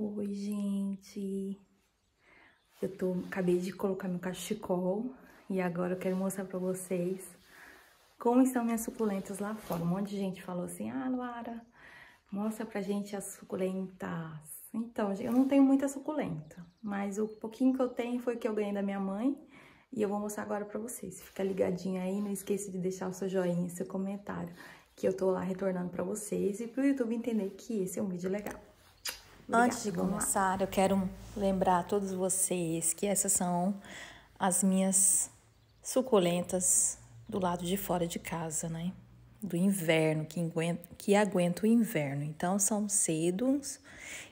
Oi, gente! Acabei de colocar meu cachecol e agora eu quero mostrar pra vocês como estão minhas suculentas lá fora. Um monte de gente falou assim, ah, Luara, mostra pra gente as suculentas. Então, eu não tenho muita suculenta, mas o pouquinho que eu tenho foi o que eu ganhei da minha mãe e eu vou mostrar agora pra vocês. Fica ligadinho aí, não esqueça de deixar o seu joinha, seu comentário, que eu tô lá retornando pra vocês e pro YouTube entender que esse é um vídeo legal. Antes de começar, eu quero lembrar a todos vocês que essas são as minhas suculentas do lado de fora de casa, né? Do inverno, que aguenta o inverno. Então, são sedums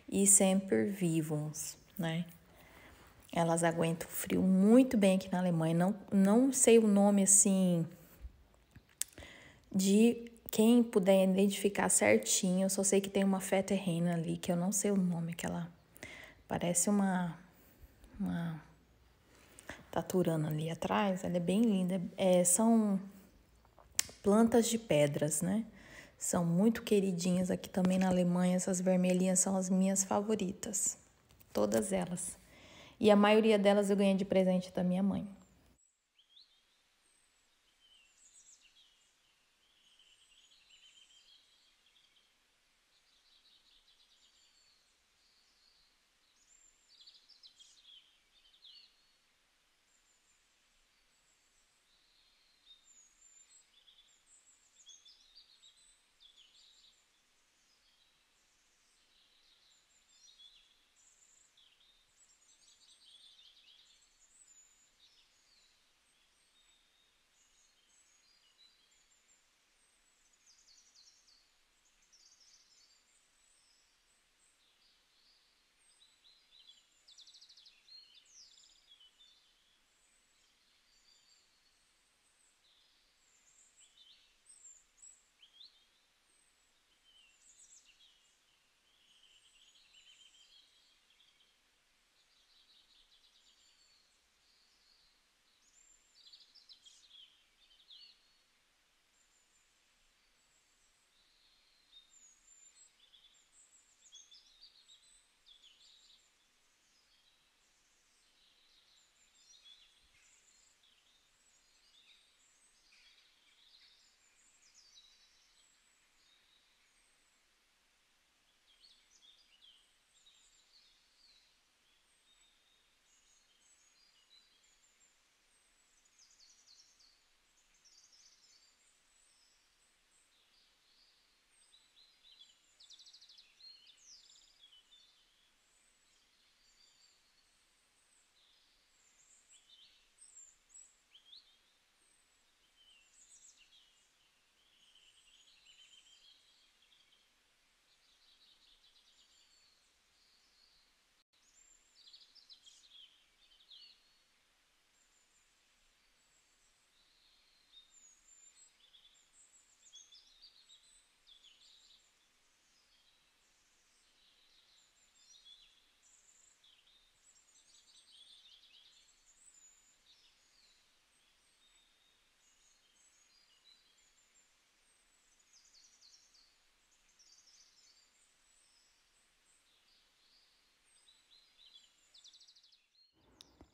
e sempervivums, né? Elas aguentam o frio muito bem aqui na Alemanha. Não sei o nome, assim, de... Quem puder identificar certinho, eu só sei que tem uma fé terrena ali, que eu não sei o nome, que ela parece uma taturana ali atrás, ela é bem linda. É, são plantas de pedras, né? São muito queridinhas aqui também na Alemanha, essas vermelhinhas são as minhas favoritas, todas elas. E a maioria delas eu ganhei de presente da minha mãe.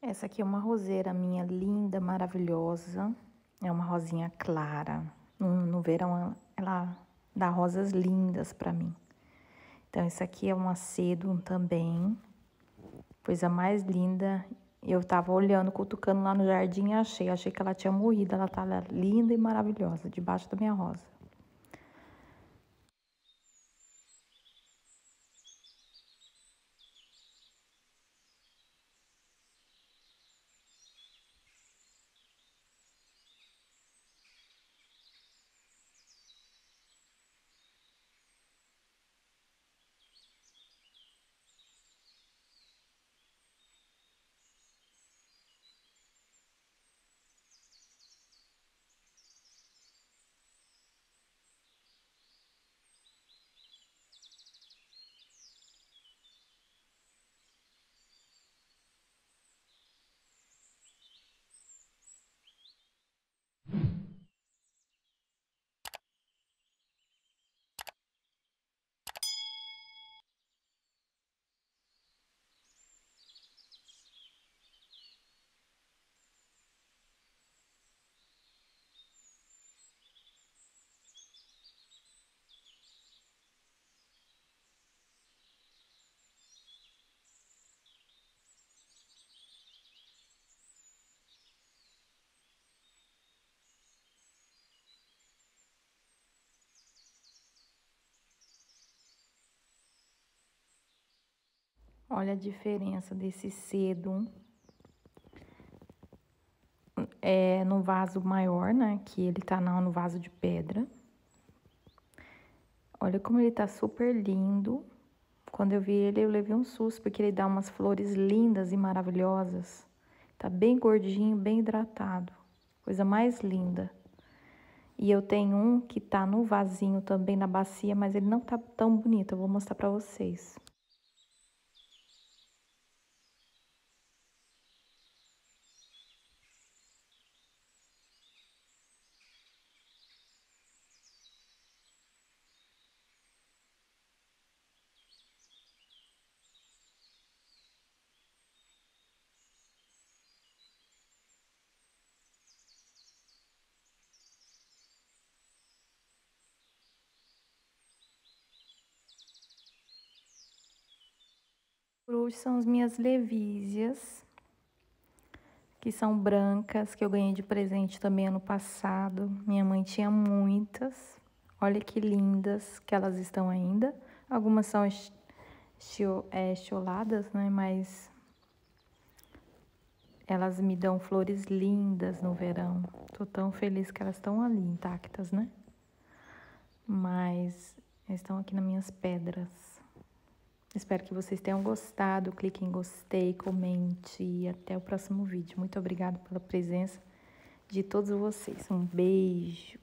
Essa aqui é uma roseira minha, linda, maravilhosa. É uma rosinha clara. No verão ela dá rosas lindas pra mim. Então, essa aqui é uma sedum também. Coisa mais linda. Eu tava olhando, cutucando lá no jardim e achei. Achei que ela tinha morrido. Ela tá linda e maravilhosa, debaixo da minha rosa. Olha a diferença desse sedum no vaso maior, né? Que ele tá no vaso de pedra. Olha como ele tá super lindo. Quando eu vi ele, eu levei um susto, porque ele dá umas flores lindas e maravilhosas. Tá bem gordinho, bem hidratado. Coisa mais linda. E eu tenho um que tá no vasinho também, na bacia, mas ele não tá tão bonito. Eu vou mostrar pra vocês. Hoje são as minhas levízias, que são brancas, que eu ganhei de presente também ano passado. Minha mãe tinha muitas. Olha que lindas que elas estão ainda. Algumas são estioladas, né? Mas elas me dão flores lindas no verão. Tô tão feliz que elas estão ali intactas, né? Mas elas estão aqui nas minhas pedras. Espero que vocês tenham gostado, clique em gostei, comente e até o próximo vídeo. Muito obrigada pela presença de todos vocês. Um beijo!